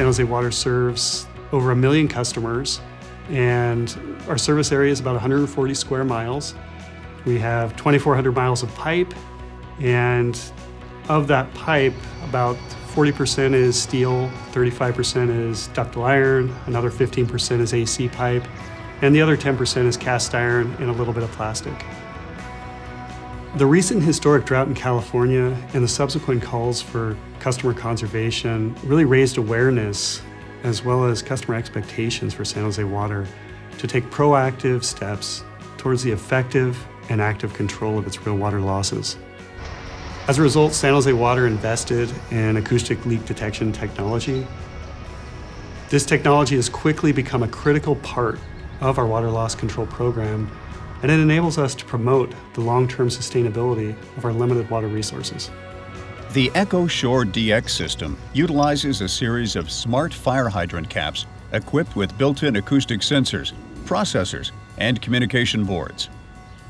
San Jose Water serves over 1 million customers, and our service area is about 140 square miles. We have 2,400 miles of pipe, and of that pipe, about 40% is steel, 35% is ductile iron, another 15% is AC pipe, and the other 10% is cast iron and a little bit of plastic. The recent historic drought in California and the subsequent calls for customer conservation really raised awareness as well as customer expectations for San Jose Water to take proactive steps towards the effective and active control of its real water losses. As a result, San Jose Water invested in acoustic leak detection technology. This technology has quickly become a critical part of our water loss control program, and it enables us to promote the long-term sustainability of our limited water resources. The EchoShore DX system utilizes a series of smart fire hydrant caps equipped with built-in acoustic sensors, processors, and communication boards.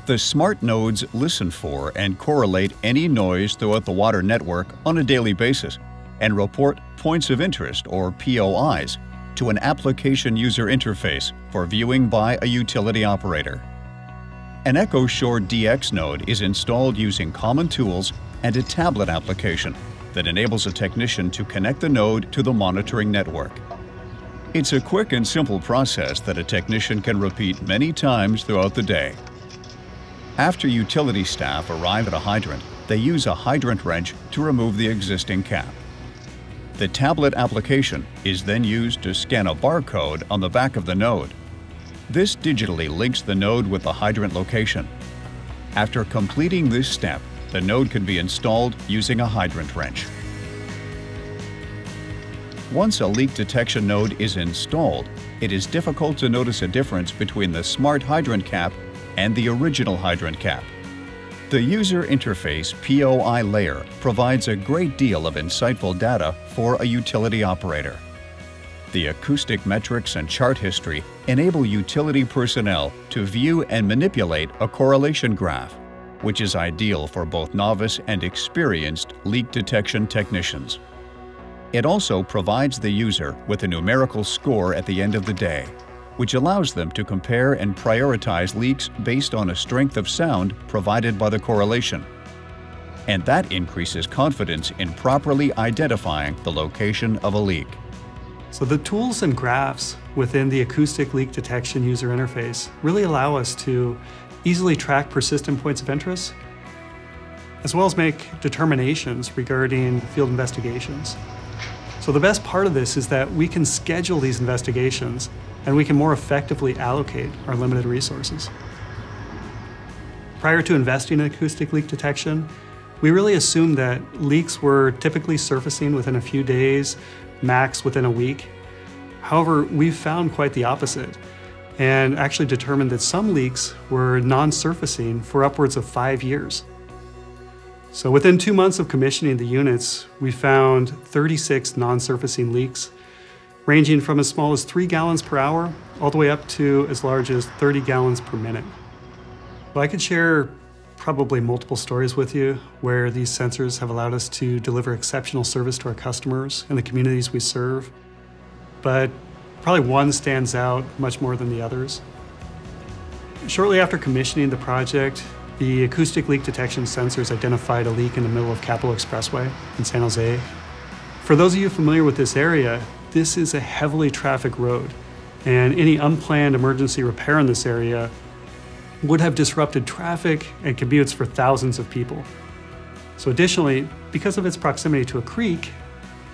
The smart nodes listen for and correlate any noise throughout the water network on a daily basis and report points of interest, or POIs, to an application user interface for viewing by a utility operator. An EchoShore DX node is installed using common tools and a tablet application that enables a technician to connect the node to the monitoring network. It's a quick and simple process that a technician can repeat many times throughout the day. After utility staff arrive at a hydrant, they use a hydrant wrench to remove the existing cap. The tablet application is then used to scan a barcode on the back of the node. This digitally links the node with the hydrant location. After completing this step, the node can be installed using a hydrant wrench. Once a leak detection node is installed, it is difficult to notice a difference between the smart hydrant cap and the original hydrant cap. The user interface POI layer provides a great deal of insightful data for a utility operator. The acoustic metrics and chart history enable utility personnel to view and manipulate a correlation graph, which is ideal for both novice and experienced leak detection technicians. It also provides the user with a numerical score at the end of the day, which allows them to compare and prioritize leaks based on a strength of sound provided by the correlation. And that increases confidence in properly identifying the location of a leak. So the tools and graphs within the acoustic leak detection user interface really allow us to easily track persistent points of interest, as well as make determinations regarding field investigations. So the best part of this is that we can schedule these investigations and we can more effectively allocate our limited resources. Prior to investing in acoustic leak detection, we really assumed that leaks were typically surfacing within a few days, max within a week. However, we've found quite the opposite, and actually determined that some leaks were non-surfacing for upwards of 5 years. So within 2 months of commissioning the units, we found 36 non-surfacing leaks, ranging from as small as 3 gallons per hour all the way up to as large as 30 gallons per minute. Well, I could share probably multiple stories with you where these sensors have allowed us to deliver exceptional service to our customers and the communities we serve, but probably one stands out much more than the others. Shortly after commissioning the project, the acoustic leak detection sensors identified a leak in the middle of Capitol Expressway in San Jose. For those of you familiar with this area, this is a heavily trafficked road, and any unplanned emergency repair in this area would have disrupted traffic and commutes for thousands of people. So additionally, because of its proximity to a creek,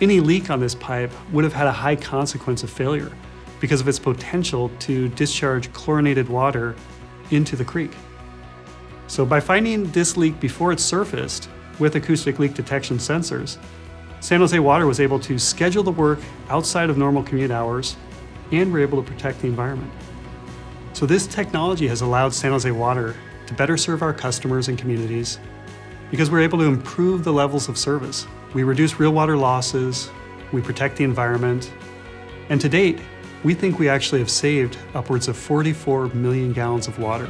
any leak on this pipe would have had a high consequence of failure because of its potential to discharge chlorinated water into the creek. So by finding this leak before it surfaced with acoustic leak detection sensors, San Jose Water was able to schedule the work outside of normal commute hours, and we're able to protect the environment. So this technology has allowed San Jose Water to better serve our customers and communities because we're able to improve the levels of service. We reduce real water losses, we protect the environment, and to date, we think we actually have saved upwards of 44 million gallons of water.